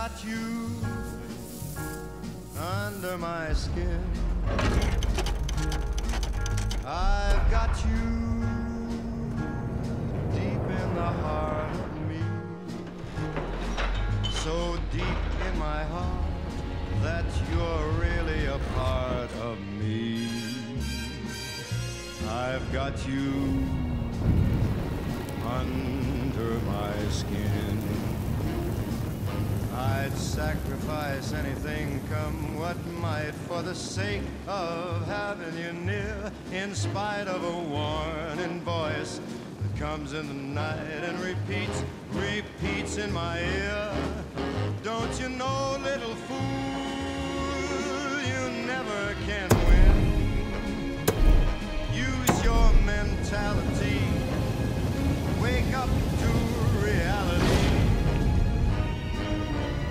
got you under my skin. I've got you deep in the heart of me, so deep in my heart that you're really a part of me. I've got you under my skin. I'd sacrifice anything come what might for the sake of having you near, in spite of a warning voice that comes in the night and repeats, repeats in my ear. Don't you know, little fool, never can win. Use your mentality. Wake up to reality.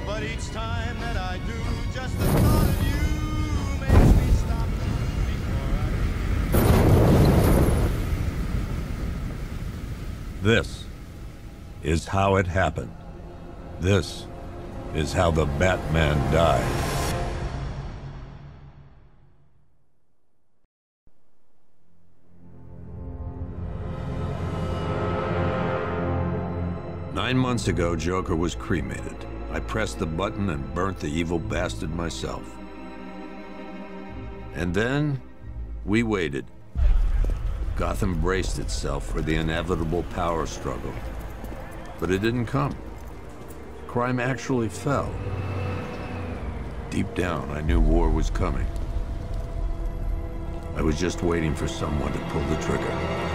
But each time that I do, just the thought of you makes me stop before I... This is how it happened. This is how the Batman died.9 months ago, Joker was cremated. I pressed the button and burnt the evil bastard myself. And then, we waited. Gotham braced itself for the inevitable power struggle. But it didn't come. Crime actually fell. Deep down, I knew war was coming. I was just waiting for someone to pull the trigger.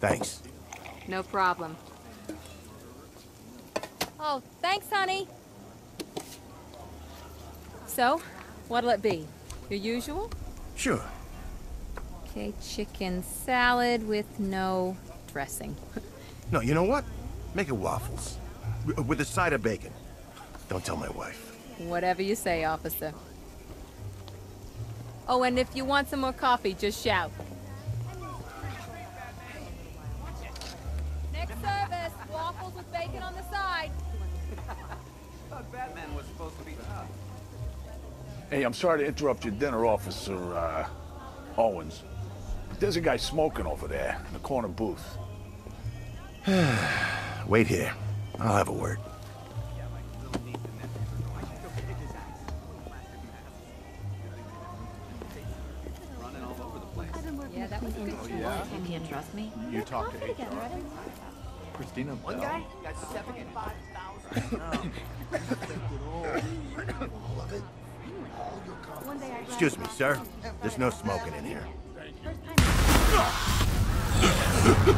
Thanks. No problem. Oh, thanks, honey. So, what'll it be? Your usual? Sure. Okay, chicken salad with no dressing. No, you know what? Make it waffles. With a side of bacon. Don't tell my wife. Whatever you say, officer. Oh, and if you want some more coffee, just shout. Hey, I'm sorry to interrupt your dinner, Officer Owens. There's a guy smoking over there in the corner booth. Wait here. I'll have a word. Yeah, that was a good. You can't trust me? You talk to HR. Christina, one guy got 75,000. All of it. Excuse me, sir. There's no smoking in here. Thank you.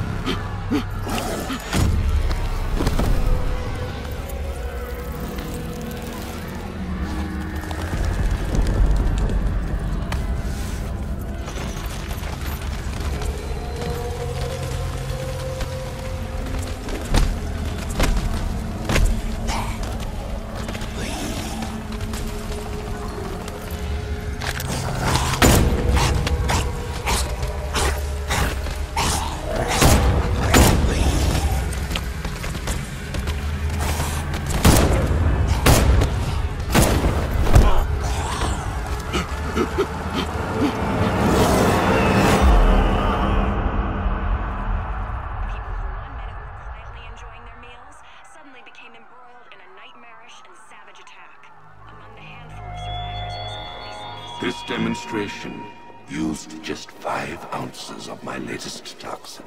Used just 5 ounces of my latest toxin.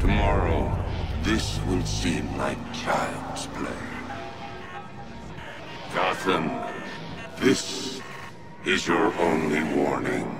Tomorrow, this will seem like child's play. Gotham, this is your only warning.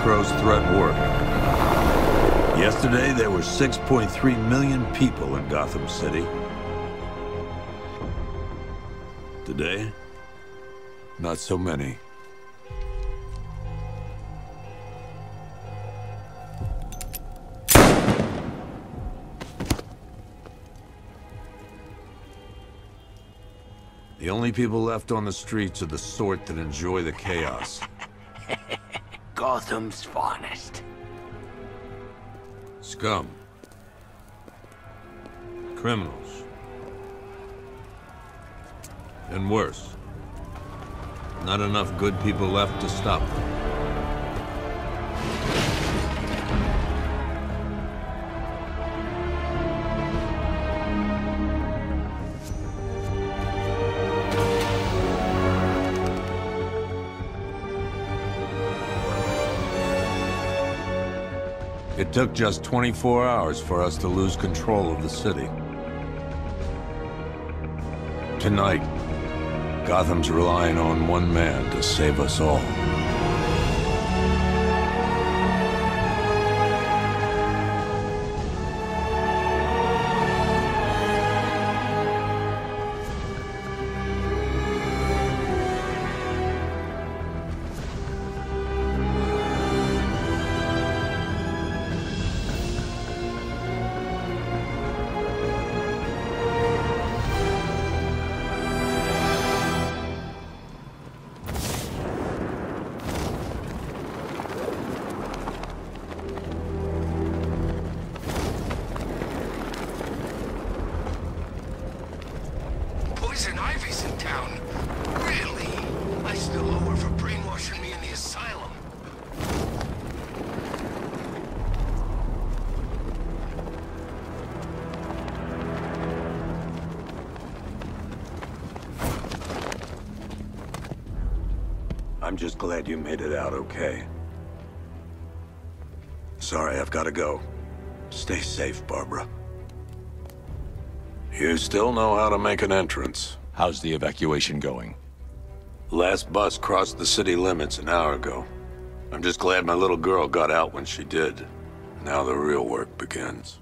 Scarecrow's threat work. Yesterday, there were 6.3 million people in Gotham City. Today, not so many. The only people left on the streets are the sort that enjoy the chaos. Gotham's finest. Scum. Criminals. And worse. Not enough good people left to stop them. It took just 24 hours for us to lose control of the city. Tonight, Gotham's relying on one man to save us all. I'm just glad you made it out okay. Sorry, I've got to go. Stay safe, Barbara. You still know how to make an entrance. How's the evacuation going? Last bus crossed the city limits an hour ago. I'm just glad my little girl got out when she did. Now the real work begins.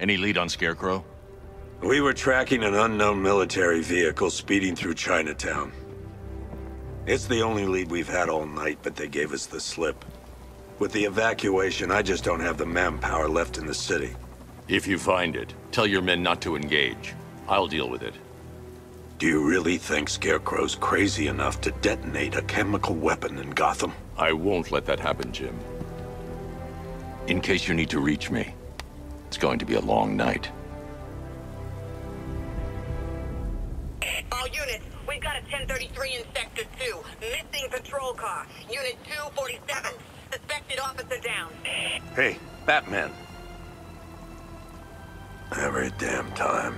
Any lead on Scarecrow? We were tracking an unknown military vehicle speeding through Chinatown. It's the only lead we've had all night, but they gave us the slip. With the evacuation, I just don't have the manpower left in the city. If you find it, tell your men not to engage. I'll deal with it. Do you really think Scarecrow's crazy enough to detonate a chemical weapon in Gotham? I won't let that happen, Jim. In case you need to reach me, it's going to be a long night. All units, we've got a 1033 in Sector 2. Missing patrol car. Unit 247. Suspected officer down. Hey, Batman. Every damn time.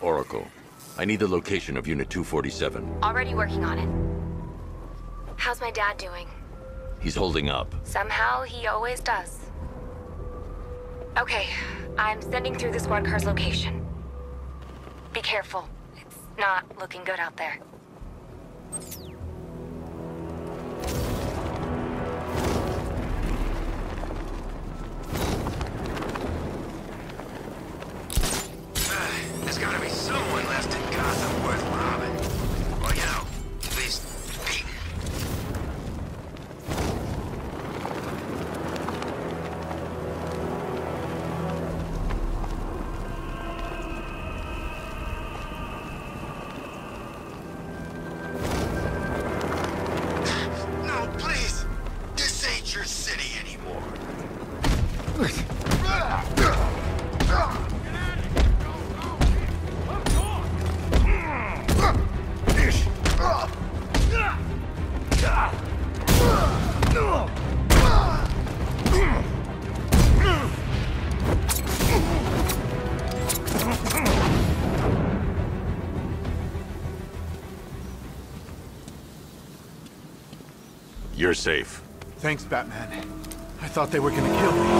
Oracle, I need the location of Unit 247. Already working on it. How's my dad doing? He's holding up. Somehow, he always does. Okay, I'm sending through the squad car's location. Be careful. It's not looking good out there. There's gotta be someone left in Gotham worth robbing. Well, you know, at least beaten. You're safe. Thanks, Batman. I thought they were gonna kill me.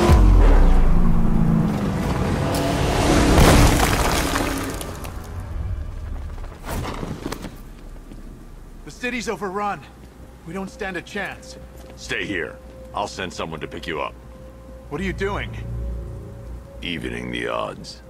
The city's overrun. We don't stand a chance. Stay here. I'll send someone to pick you up. What are you doing? Evening the odds.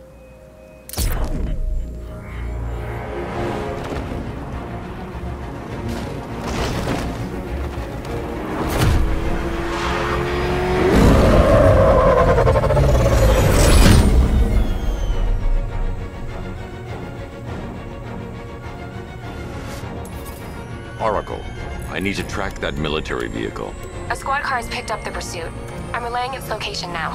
Oracle, I need to track that military vehicle. A squad car has picked up the pursuit. I'm relaying its location now.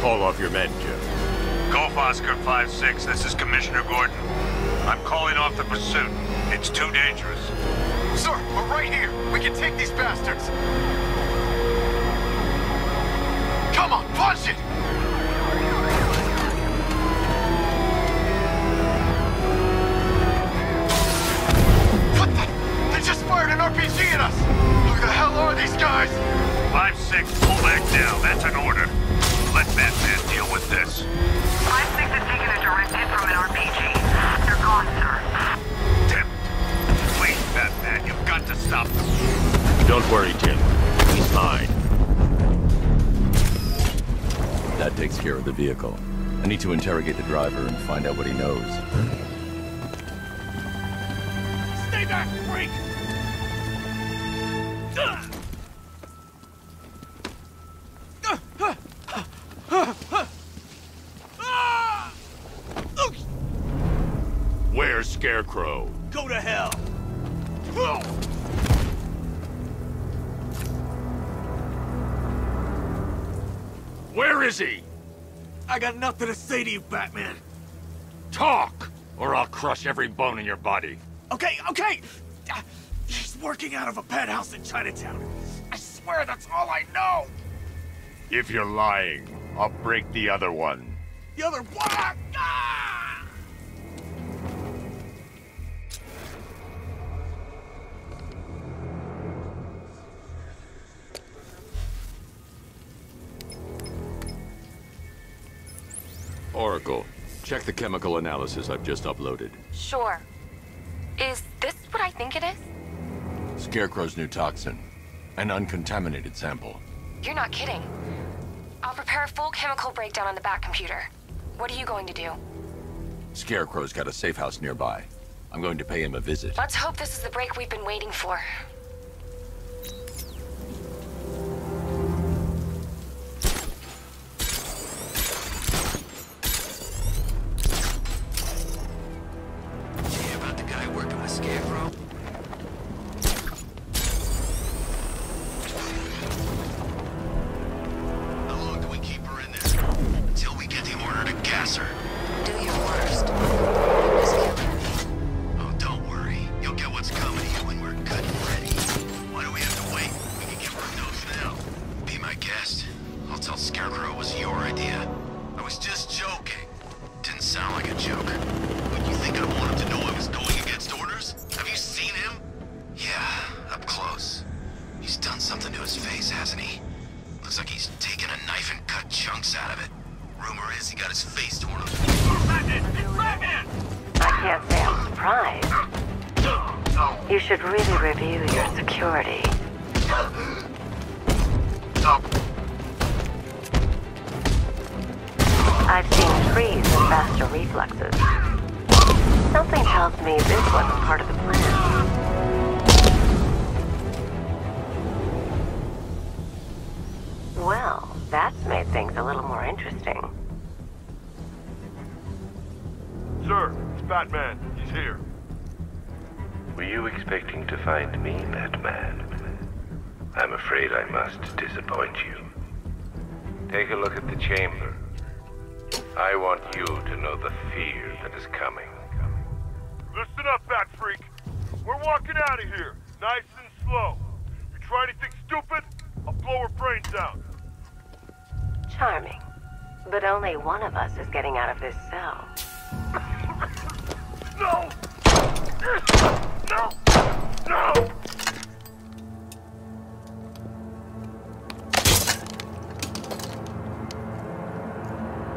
Call off your men, Jeff. Golf Oscar 5-6, this is Commissioner Gordon. I'm calling off the pursuit. It's too dangerous. Sir, we're right here. We can take these bastards. Come on, punch it! RPG at us! Who the hell are these guys? 5-6, pull back down. That's an order. Let Batman deal with this. 5-6 is taking a direct hit from an RPG. They're gone, sir. Tim, please, Batman, you've got to stop them. Don't worry, Tim. He's fine. That takes care of the vehicle. I need to interrogate the driver and find out what he knows. Stay back, freak! Where's Scarecrow? Go to hell! Where is he? I got nothing to say to you, Batman. Talk, or I'll crush every bone in your body. Okay, okay! He's working out of a penthouse in Chinatown. I swear that's all I know! If you're lying, I'll break the other one. The other one? Ah! Oracle, check the chemical analysis I've just uploaded. Sure. Is this what I think it is? Scarecrow's new toxin. An uncontaminated sample. You're not kidding. I'll prepare a full chemical breakdown on the back computer. What are you going to do? Scarecrow's got a safe house nearby. I'm going to pay him a visit. Let's hope this is the break we've been waiting for.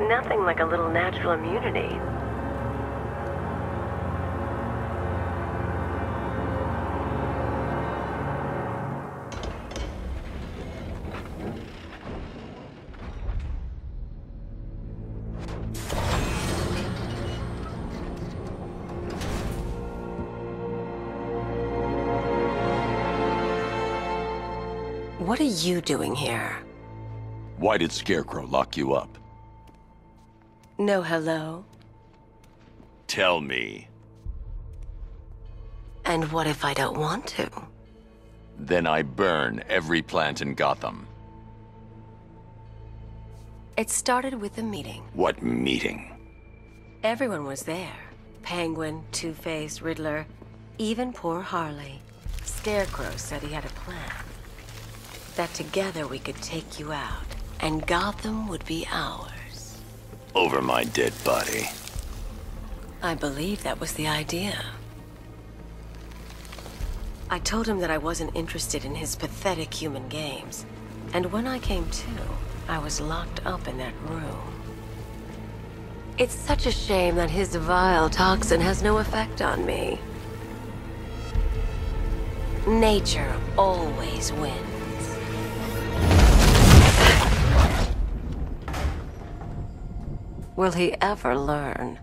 Nothing seem like a little natural immunity. What are you doing here? Why did Scarecrow lock you up? No hello. Tell me. And what if I don't want to? Then I burn every plant in Gotham. It started with a meeting. What meeting? Everyone was there. Penguin, Two-Face, Riddler, even poor Harley. Scarecrow said he had a plan. That together we could take you out, and Gotham would be ours. Over my dead body. I believe that was the idea. I told him that I wasn't interested in his pathetic human games, and when I came to, I was locked up in that room. It's such a shame that his vile toxin has no effect on me. Nature always wins. Will he ever learn?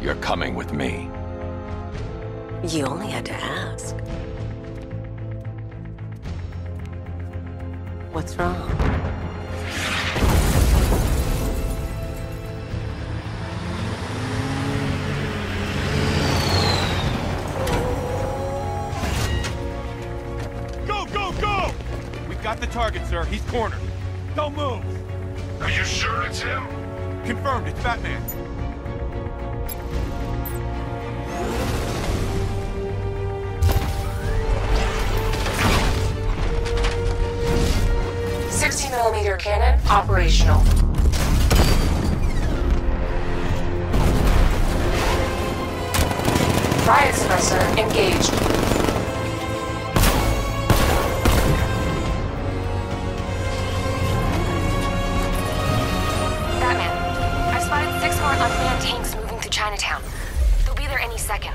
You're coming with me. You only had to ask. What's wrong? Got the target, sir. He's cornered. Don't move! Are you sure it's him? Confirmed. It's Batman. Oh. 60mm cannon operational. Riot suppressor engaged. Unmanned tanks moving through Chinatown. They'll be there any second.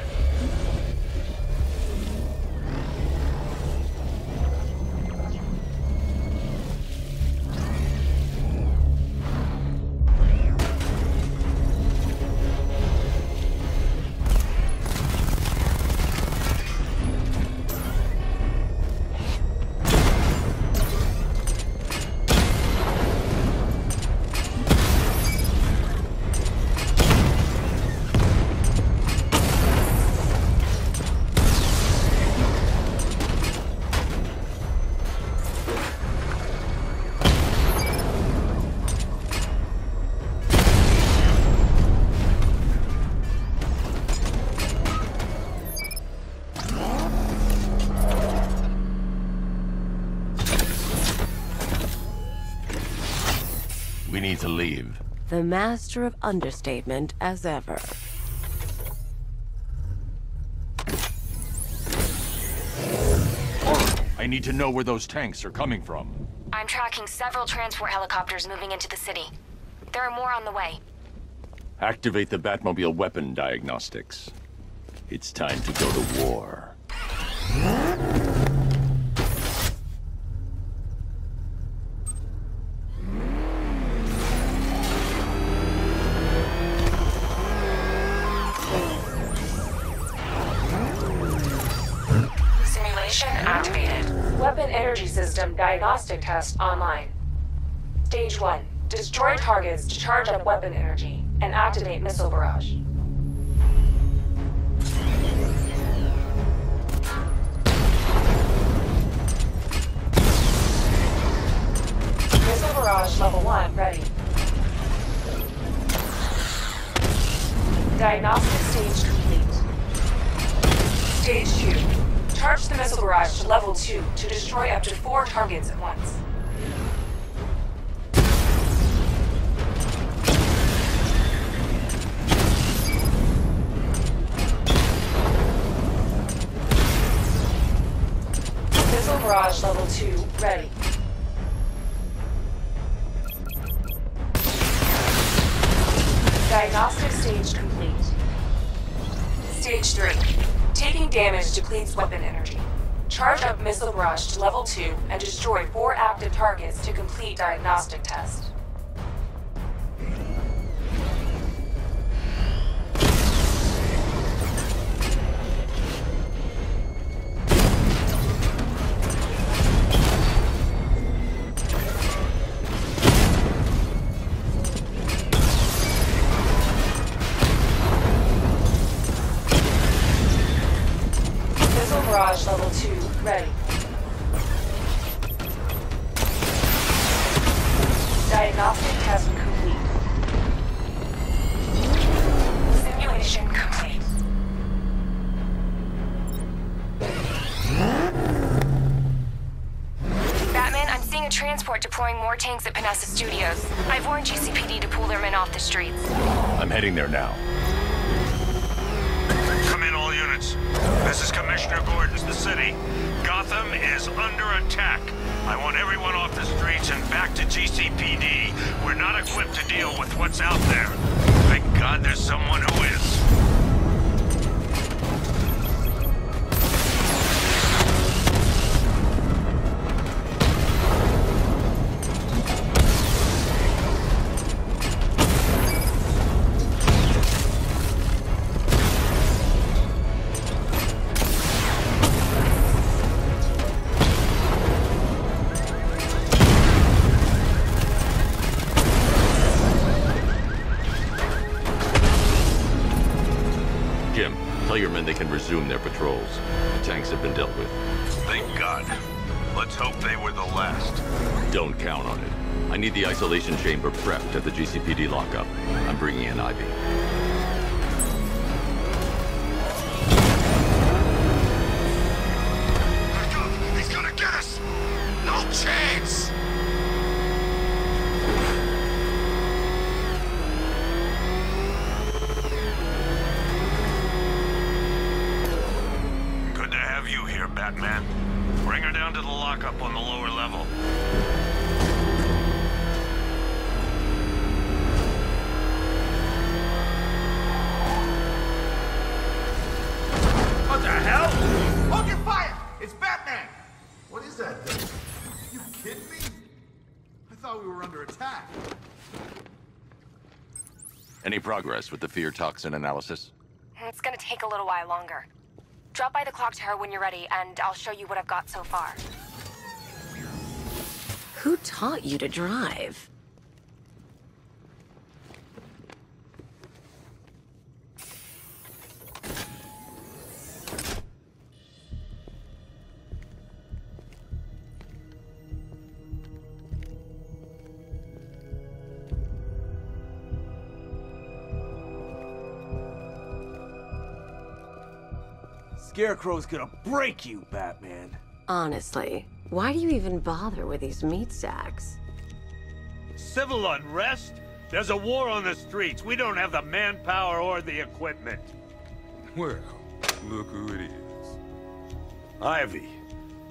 To leave. The master of understatement as ever. Oracle, I need to know where those tanks are coming from. I'm tracking several transport helicopters moving into the city. There are more on the way. Activate the Batmobile weapon diagnostics. It's time to go to war. Diagnostic test online. Stage 1. Destroy targets to charge up weapon energy and activate missile barrage. Missile barrage level 1 ready. Diagnostic stage complete. Stage 2. Charge the missile barrage to level 2 to destroy up to 4 targets at once. Garage level 2 ready. Diagnostic stage complete. Stage 3. Taking damage depletes weapon energy. Charge up missile barrage to level 2 and destroy 4 active targets to complete diagnostic test. Level 2 ready. Diagnostic test complete. Simulation complete. Batman, I'm seeing a transport deploying more tanks at Panessa Studios. I've warned GCPD to pull their men off the streets. I'm heading there now. This is Commissioner Gordon's the city. Gotham is under attack. I want everyone off the streets and back to GCPD. We're not equipped to deal with what's out there. Thank God there's someone who is. Resume their patrols. The tanks have been dealt with. Thank God. Let's hope they were the last. Don't count on it. I need the isolation chamber prepped at the GCPD lockup. I'm bringing in Ivy. Back up! He's gonna get us! No chance! Batman, bring her down to the lockup on the lower level. What the hell? Hold your fire! It's Batman! What is that thing? You kidding me? I thought we were under attack. Any progress with the fear toxin analysis? It's gonna take a little while longer. Drop by the clock tower when you're ready, and I'll show you what I've got so far. Who taught you to drive? Scarecrow's gonna break you, Batman. Honestly, why do you even bother with these meat sacks? Civil unrest? There's a war on the streets. We don't have the manpower or the equipment. Well, look who it is. Ivy.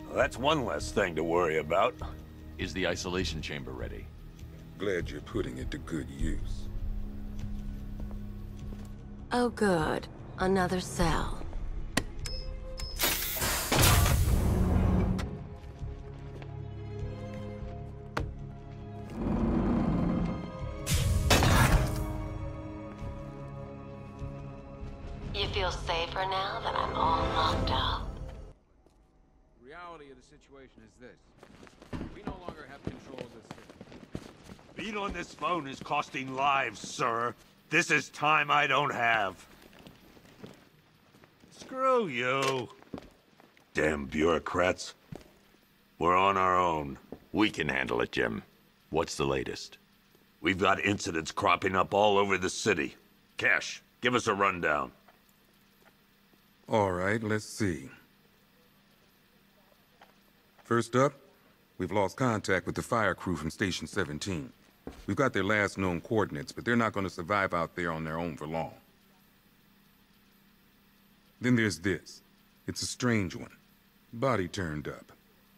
Well, that's one less thing to worry about. Is the isolation chamber ready? Glad you're putting it to good use. Oh, good. Another cell. Feel safer now that I'm all locked up. The reality of the situation is this. We no longer have control of this city. Being on this phone is costing lives, sir. This is time I don't have. Screw you. Damn bureaucrats. We're on our own. We can handle it, Jim. What's the latest? We've got incidents cropping up all over the city. Cash, give us a rundown. All right, let's see. First up, we've lost contact with the fire crew from Station 17. We've got their last known coordinates, but they're not going to survive out there on their own for long. Then there's this. It's a strange one. Body turned up.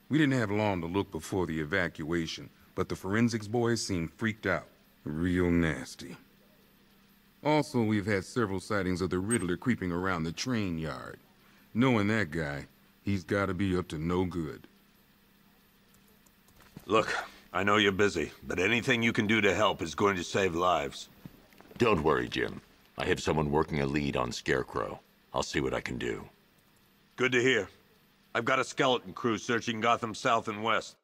We didn't have long to look before the evacuation, but the forensics boys seemed freaked out. Real nasty. Also, we've had several sightings of the Riddler creeping around the train yard. Knowing that guy, he's got to be up to no good. Look, I know you're busy, but anything you can do to help is going to save lives. Don't worry, Jim. I have someone working a lead on Scarecrow. I'll see what I can do. Good to hear. I've got a skeleton crew searching Gotham South and West.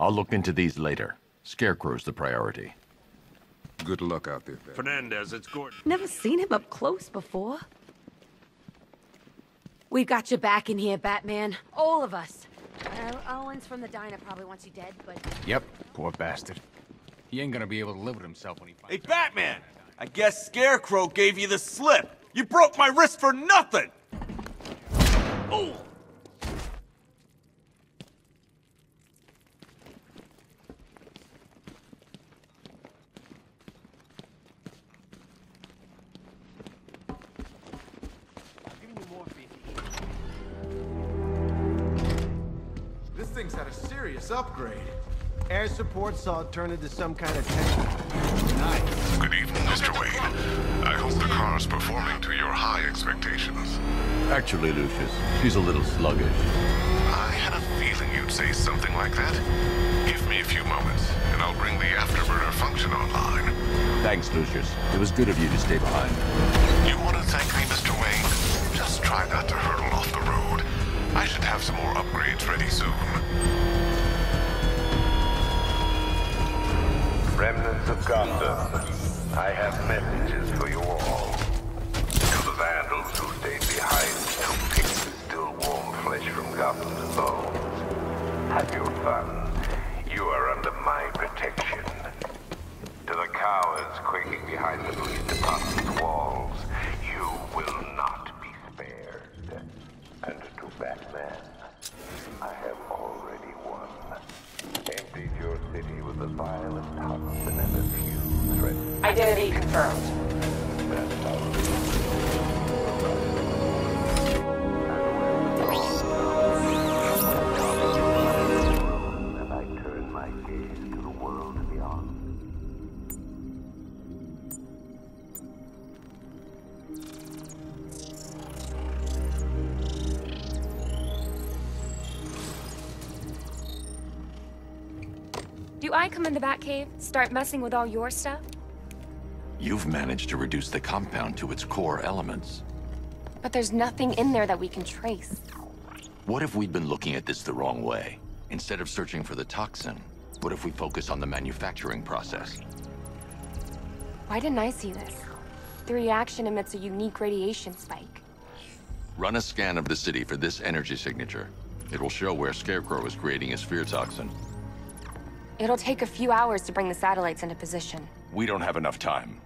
I'll look into these later. Scarecrow's the priority. Good luck out there, Ben. Fernandez, it's Gordon. Never seen him up close before. We've got your back in here, Batman. All of us. Owens from the diner probably wants you dead, but... Yep, poor bastard. He ain't gonna be able to live with himself when he finds out. Hey, Batman! I guess Scarecrow gave you the slip. You broke my wrist for nothing! Oh! Upgrade. Air support saw it turn into some kind of tank. Nice. Good evening, Mr. Wayne. I hope the car's performing to your high expectations. Actually, Lucius, she's a little sluggish. I had a feeling you'd say something like that. Give me a few moments, and I'll bring the afterburner function online. Thanks, Lucius. It was good of you to stay behind. You want to thank me, Mr. Wayne? Just try not to hurtle off the road. I should have some more upgrades ready soon. Remnants of Gotham, I have messages for you all. To the vandals who stayed behind to pick the still warm flesh from Gotham's bones. Have your fun. You are under my protection. To the cowards quaking behind the police department's walls, you will not be spared. And to Batman, I have already won. Emptied your city with a violent toxin and a few threats. Identity confirmed. And I turn my gaze to the world beyond. I come in the Batcave, start messing with all your stuff? You've managed to reduce the compound to its core elements. But there's nothing in there that we can trace. What if we'd been looking at this the wrong way? Instead of searching for the toxin, what if we focus on the manufacturing process? Why didn't I see this? The reaction emits a unique radiation spike. Run a scan of the city for this energy signature. It will show where Scarecrow is creating his fear toxin. It'll take a few hours to bring the satellites into position. We don't have enough time.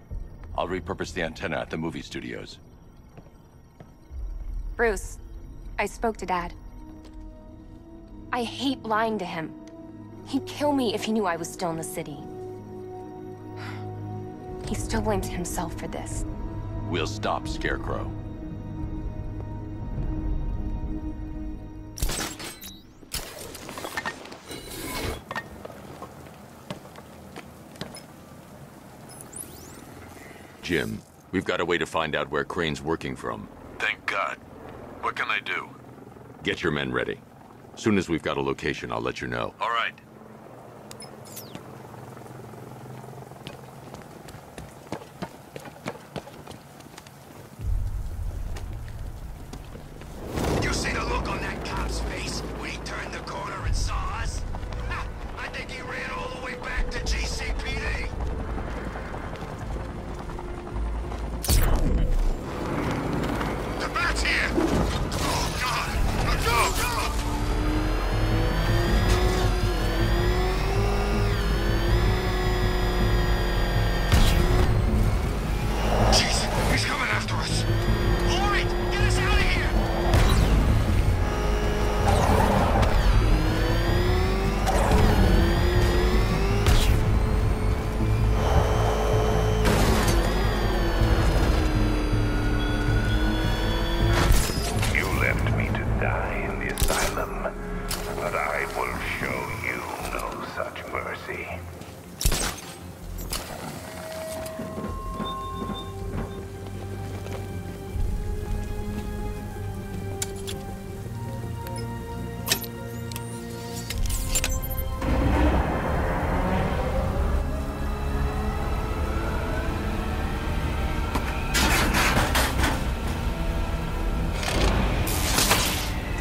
I'll repurpose the antenna at the movie studios. Bruce, I spoke to Dad. I hate lying to him. He'd kill me if he knew I was still in the city. He still blames himself for this. We'll stop Scarecrow. Jim, we've got a way to find out where Crane's working from. Thank God. What can I do? Get your men ready. Soon as we've got a location, I'll let you know. All right.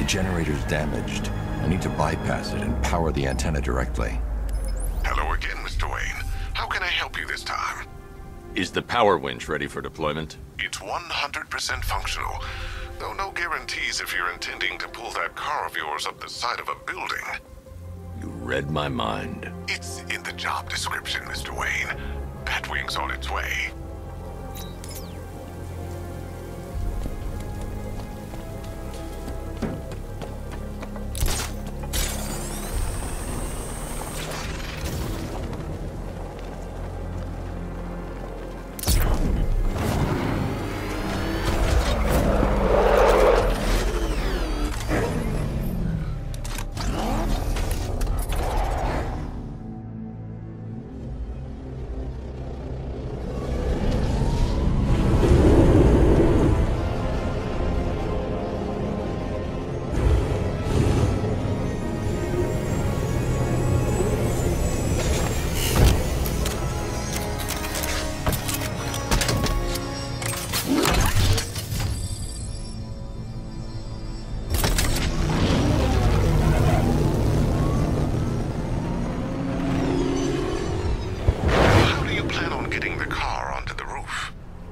generator's damaged. I need to bypass it and power the antenna directly. Hello again, Mr. Wayne. How can I help you this time? Is the power winch ready for deployment? It's 100% functional. Though no guarantees if you're intending to pull that car of yours up the side of a building. You read my mind. It's in the job description, Mr. Wayne. Batwing's on its way.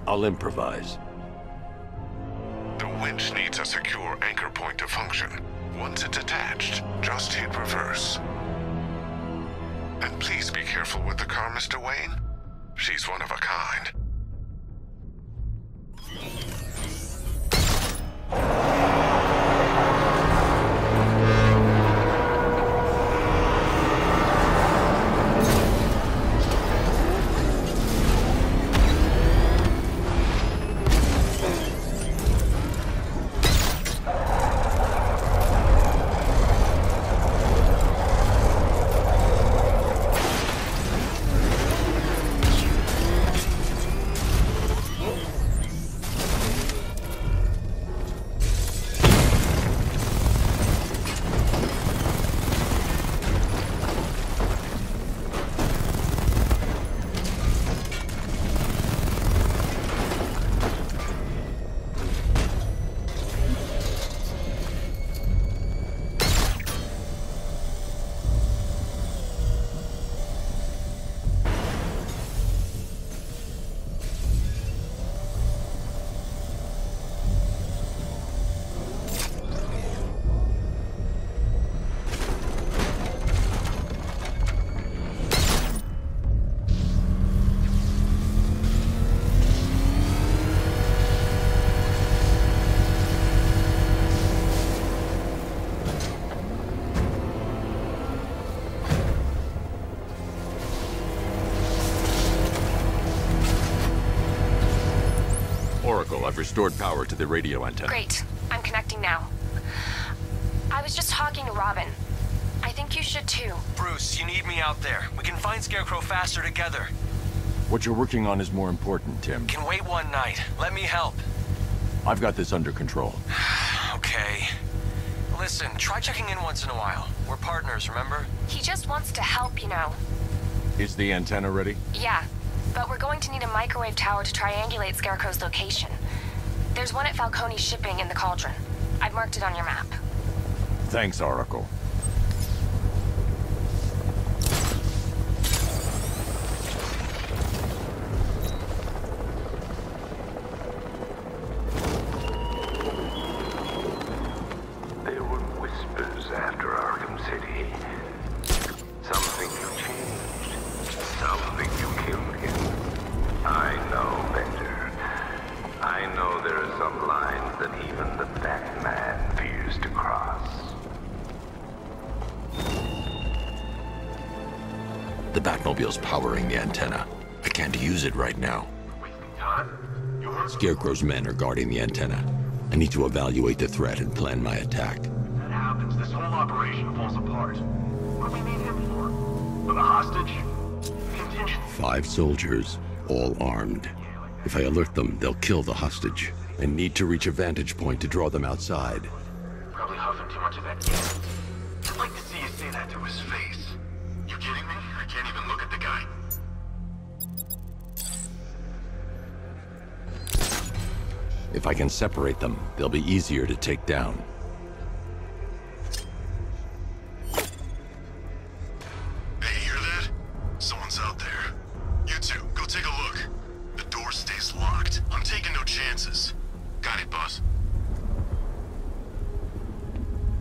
I'll improvise. The winch needs a secure anchor point to function. Once it's attached, just hit reverse. And please be careful with the car, Mr. Wayne. She's one of a kind. I've restored power to the radio antenna. Great. I'm connecting now. I was just talking to Robin. I think you should too. Bruce, you need me out there. We can find Scarecrow faster together. What you're working on is more important, Tim. Can wait one night. Let me help. I've got this under control. Okay. Listen, try checking in once in a while. We're partners, remember? He just wants to help, you know. Is the antenna ready? Yeah, but we're going to need a microwave tower to triangulate Scarecrow's location. There's one at Falcone Shipping in the Cauldron. I've marked it on your map. Thanks, Oracle. Powering the antenna. I can't use it right now. Scarecrow's men are guarding the antenna. I need to evaluate the threat and plan my attack. If that happens, this whole operation falls apart. What do we need him for? A hostage? Contingent? 5 soldiers, all armed. If I alert them, they'll kill the hostage. I need to reach a vantage point to draw them outside. Probably huffing too much of that gas. I'd like to see you say that to his face. You kidding me? I can't even look at the guy. If I can separate them, they'll be easier to take down.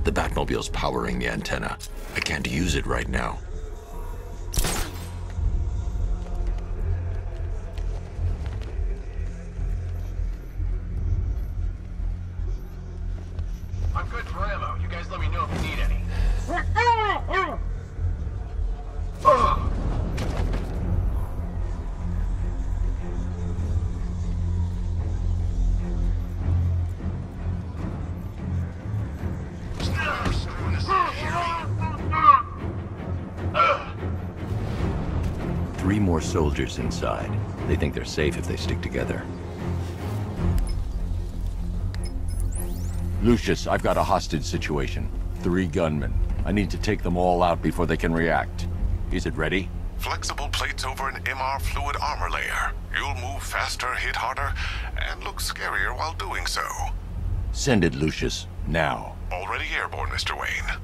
The Batmobile's powering the antenna. I can't use it right now. I'm good for ammo. You guys let me know if you need any. Three more soldiers inside. They think they're safe if they stick together. Lucius, I've got a hostage situation. 3 gunmen. I need to take them all out before they can react. Is it ready? Flexible plates over an MR fluid armor layer. You'll move faster, hit harder, and look scarier while doing so. Send it, Lucius. Now. Already airborne, Mr. Wayne.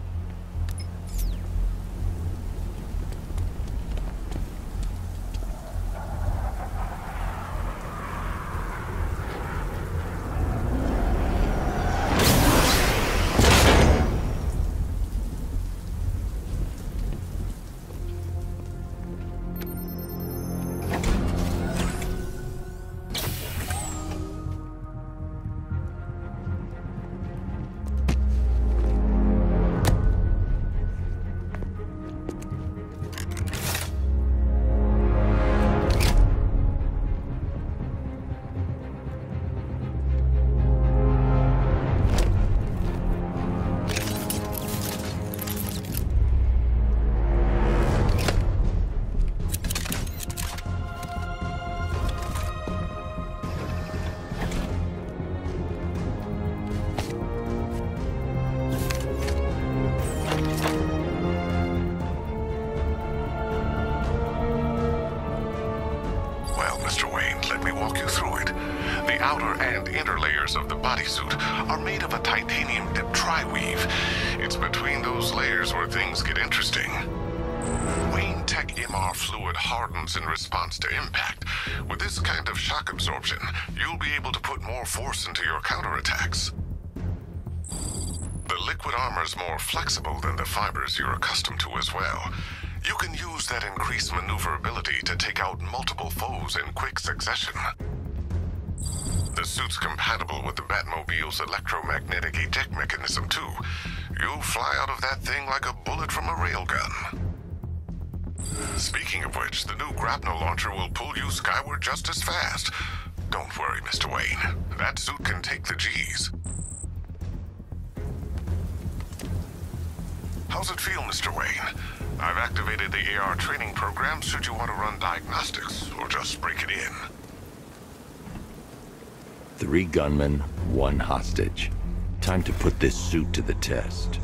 Electromagnetic eject mechanism too. You'll fly out of that thing like a bullet from a railgun. Speaking of which, the new Grapnel launcher will pull you skyward just as fast. Don't worry, Mr. Wayne. That suit can take the G's. How's it feel, Mr. Wayne? I've activated the AR training program should you want to run diagnostics or just break it in. 3 gunmen, 1 hostage. Time to put this suit to the test.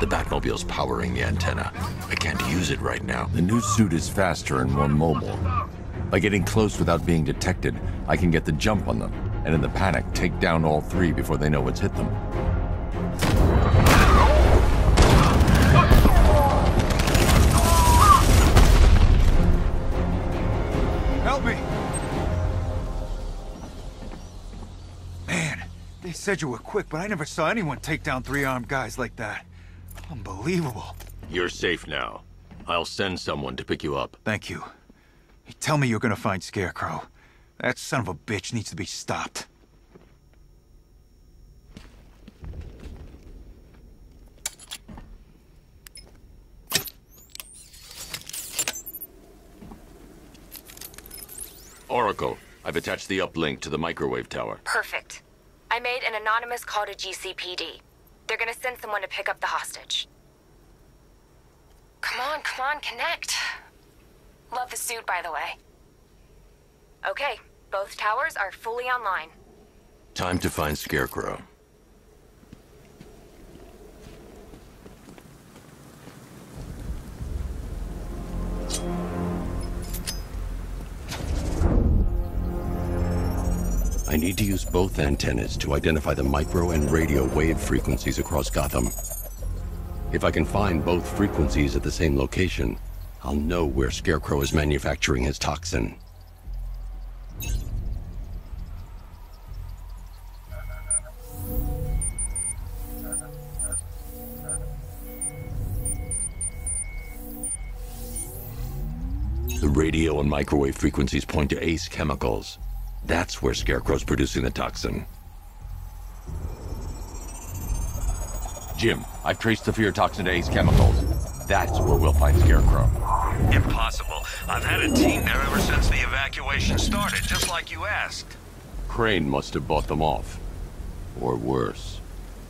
The Batmobile's powering the antenna. I can't use it right now. The new suit is faster and more mobile. By getting close without being detected, I can get the jump on them, and in the panic, take down all 3 before they know what's hit them. Help me! You said you were quick, but I never saw anyone take down 3 armed guys like that. Unbelievable. You're safe now. I'll send someone to pick you up. Thank you. You tell me you're gonna find Scarecrow. That son of a bitch needs to be stopped. Oracle, I've attached the uplink to the microwave tower. Perfect. I made an anonymous call to GCPD. They're gonna send someone to pick up the hostage. Come on, connect. Love the suit, by the way. Okay, both towers are fully online. Time to find Scarecrow. I need to use both antennas to identify the micro and radio wave frequencies across Gotham. If I can find both frequencies at the same location, I'll know where Scarecrow is manufacturing his toxin. Radio and microwave frequencies point to Ace Chemicals. That's where Scarecrow's producing the toxin. Jim, I've traced the fear toxin to Ace Chemicals. That's where we'll find Scarecrow. Impossible. I've had a team there ever since the evacuation started, just like you asked. Crane must have bought them off. Or worse.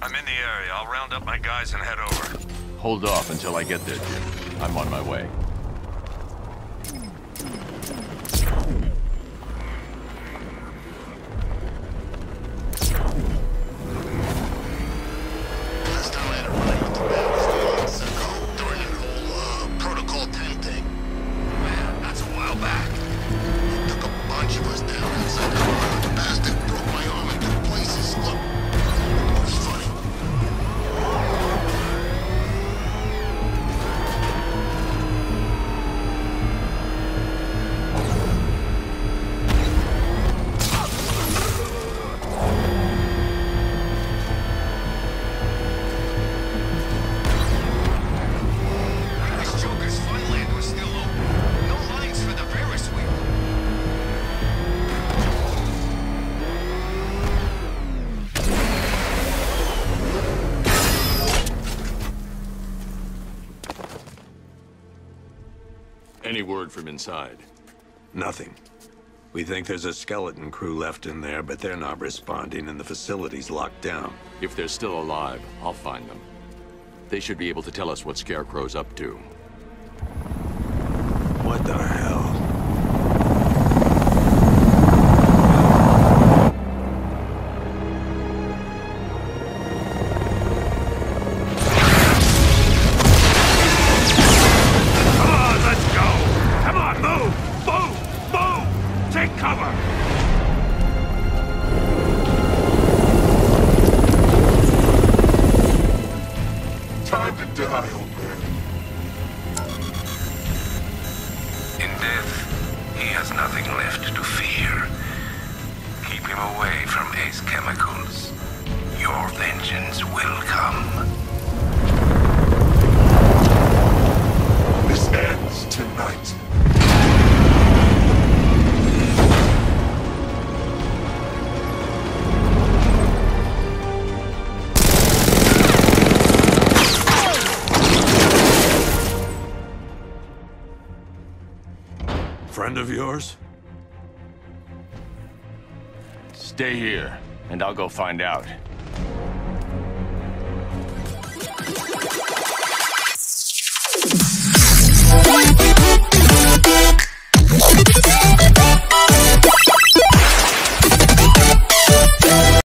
I'm in the area. I'll round up my guys and head over. Hold off until I get there, Jim. I'm on my way. Any word from inside? Nothing. We think there's a skeleton crew left in there, but they're not responding and the facility's locked down. If they're still alive, I'll find them. They should be able to tell us what Scarecrow's up to. What the hell? Of yours? Stay here, and I'll go find out.